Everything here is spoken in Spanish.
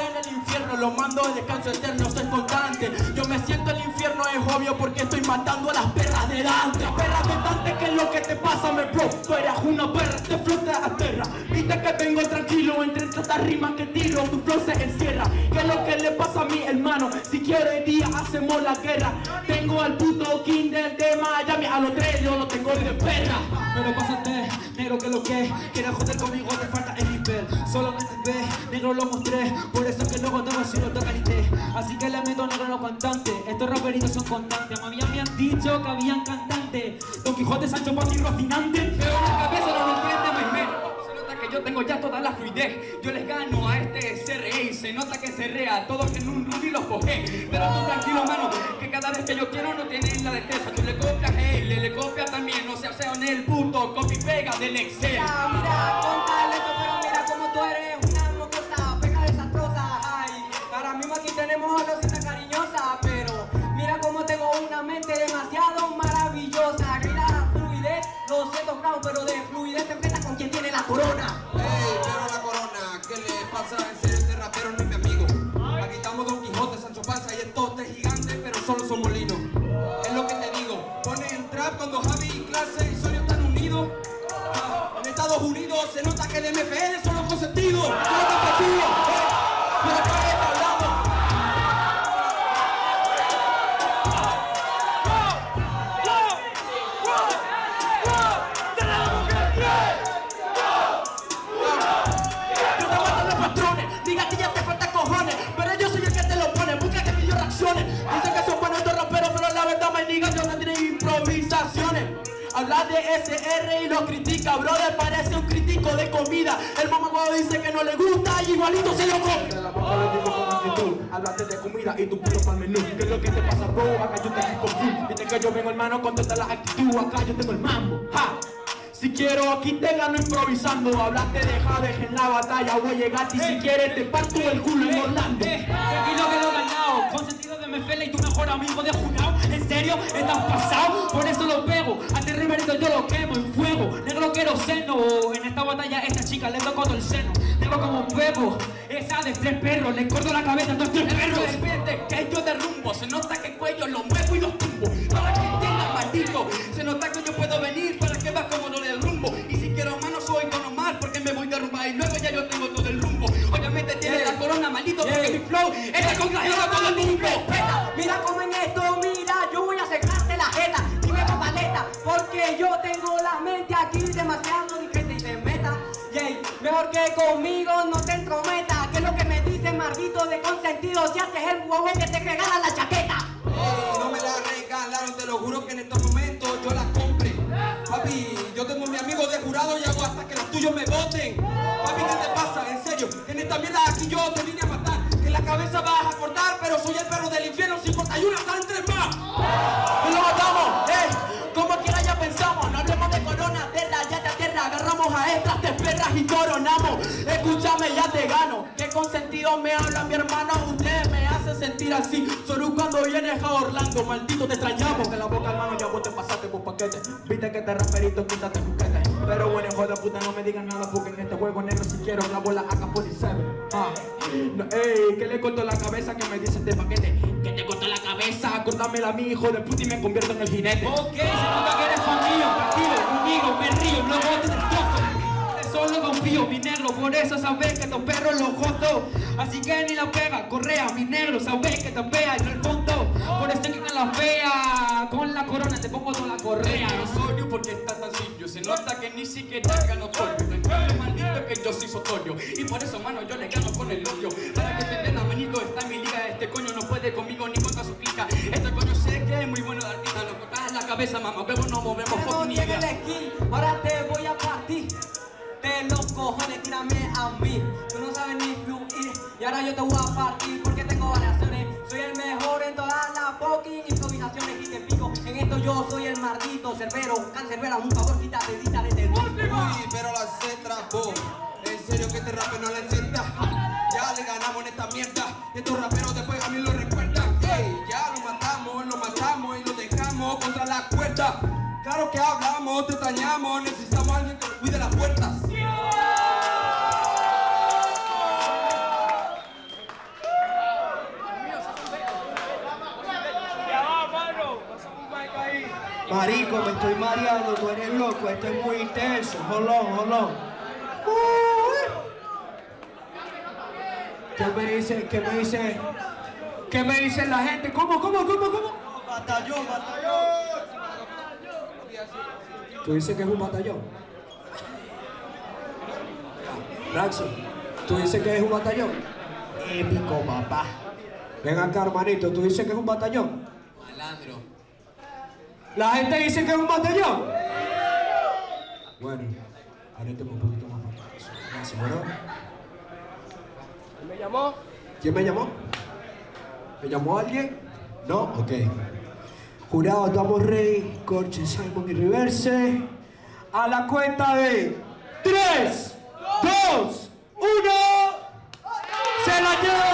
en el infierno, los mando al descanso eterno, soy constante. Yo me siento en el infierno, es obvio porque estoy matando a las perras de Dante. Perras de Dante, que es lo que te pasa, me pro. Tú eras una perra, te flotas a perra. Viste que vengo tranquilo, entre tantas rimas que tiro, tu flow se encierra. ¿Qué es lo que le pasa a mi hermano? Si quiere día hacemos la guerra. Tengo al puto king del tema, Miami a los tres, yo lo tengo de perra. Pero pásate, negro, que lo que quieres joder conmigo, te falta el nivel. Solo me entendé, negro lo mostré, por eso que no contaba si lo toca ni te. Así que le meto negro a los cantantes, estos raperitos son constantes. A mí ya me han dicho que habían cantantes, Don Quijote, Sancho Panza y Rocinante. Pero una cabeza no lo entiende, se nota que yo tengo ya toda la fluidez. Yo les gano a este SRE y se nota que se rea, todos en un run y los coge. Pero tú tranquilo, mano, que cada vez que yo quiero no tienen la destreza. Tú le copias a él, le copias también, no se hace en el puto copy pega del Excel. Mira, con talento, pero mira como tú eres una mocosa, pega desastrosa. Ay, ahora mismo aquí tenemos a Rosita cariñosa, pero mira como tengo una mente demasiado maravillosa. Mira la fluidez, 200 grados, pero de fluidez te enfrentas con quien tiene la corona. Ey, pero la corona, ¿qué le pasa? En serio, este rapero no es mi amigo. Aquí estamos Don Quijote, Sancho Panza y estos tres gigantes, pero solo somos linos. Es lo que te digo, pones el trap cuando Javi y clase y Sorio están unidos. En Estados Unidos se nota que el MFL son los consentidos. Habla de SR y lo critica, brother, parece un crítico de comida. El mamagüevo dice que no le gusta y igualito se lo come. De la boca lo digo con actitud, hablaste de comida y tu pulo pa'l menú. ¿Qué es lo que te pasa, bro? Acá yo te digo full. Dice que yo vengo, hermano, con toda la actitud. Acá yo tengo el mambo, ja. Si quiero aquí te gano improvisando. Hablaste de Javes en la batalla, voy a llegar y si quieres te parto el culo en Orlando. Tranquilo que lo he ganado, con sentido de MFL y tu mejor amigo de Junao. ¿En serio? ¿Estás pasado? Por eso lo pego, a este riverito yo lo quemo en fuego. Negro queroseno, en esta batalla esta chica le tocó todo el seno. Negro como huevo, esa de tres perros, le corto la cabeza a estos tres perros. Repete que yo derrumbo, se nota que el cuello lo muevo y los tumbo. Para que entiendan, maldito, se nota que yo puedo venir, para que vas como no le derrumbo. Y si quiero mano soy normal, porque me voy a derrumbar y luego ya yo tengo todo el rumbo. Obviamente tiene la corona, maldito, porque mi flow está contagiado a todo el mundo. Mira cómo en esto, mira, yo voy a secarte la jeta. Dime papaleta, porque yo tengo la mente aquí demasiado discreta y de meta. Yay, mejor que conmigo no te entrometa. Que es lo que me dicen, maldito de consentido, si haces el huevo que te regala la chaqueta. Hey, no me la regalaron, te lo juro que en estos momentos yo la compré. Papi, yo tengo a mi amigo de jurado y hago hasta que los tuyos me voten. Papi, ¿qué te pasa? En serio, en esta mierda aquí yo te vine a matar. En la cabeza vas a cortar, pero soy el perro del infierno, 51 salen 3 más. Y lo matamos, como quiera ya pensamos. No hablemos de corona, tierra, ya te aterra. Agarramos a estas, te perras y coronamos. Escúchame, ya te gano. Qué consentido me habla mi hermano, ustedes me hacen sentir así. Solo cuando vienes a Orlando, maldito, te extrañamos. Que la boca, hermano, ya vos te pasaste por paquete. Viste que te raperito, quítate juguete. Pero bueno, hijo de puta, no me digan nada, porque en este juego negro si quiero la bola acá por 7. No, ey, que le corto la cabeza, que me dice este paquete. Que te corto la cabeza, cortámela a mí, hijo de puta, y me convierto en el jinete. Ok, se nota que eres familia, tranquilo, conmigo, me río, luego te destrozo. Solo confío, mi negro, por eso sabes que estos perros los joto. Así que ni la pega, correa, mi negro, sabes que te pega en el fondo. Por eso que no la vea, con la corona te pongo toda la correa. Osorio, porque estás tan simple, se nota que ni siquiera gano todo. Que yo soy Sotorio y por eso, mano, yo le gano con el odio. Para que te den manito está en mi liga. Este coño no puede conmigo ni contra su clica. Este coño se cree muy bueno de artista. Nos cortas la cabeza, mamá, huevo, no movemos con ni idea. Ahora te voy a partir de los cojones, tírame a mí. Tú no sabes ni fluir y ahora yo te voy a partir porque tengo variaciones. Soy el mejor en todas las fucking Cancerbero, Cancerbera, un favor, quítate, edítale de nuevo. Uy, pero la se trabó. En serio que este rapero no la entienda. Ya le ganamos en esta mierda. Estos raperos después a mí lo recuerdan. Hey, ya lo matamos y lo dejamos contra la cuerda. Claro que hablamos, te extrañamos, necesitamos a alguien que nos cuide las puertas. Marico, me estoy mareando, tú eres loco, esto es muy intenso, jolón. ¿Qué me dice la gente? ¿Cómo? Batallón. ¿Tú dices que es un batallón? Braxton, ¿tú dices que es un batallón? Épico, papá. Ven acá, hermanito, ¿tú dices que es un batallón? Malandro. ¿La gente dice que es un batallón? ¡Sí! Bueno, alénteme un poquito más para eso. Gracias, ¿verdad? ¿Quién me llamó? ¿Me llamó alguien? ¿No? Ok. Jurado, estamos ready. Corche, Simon y Reverse. A la cuenta de 3, 2, 1. ¡Se la lleva!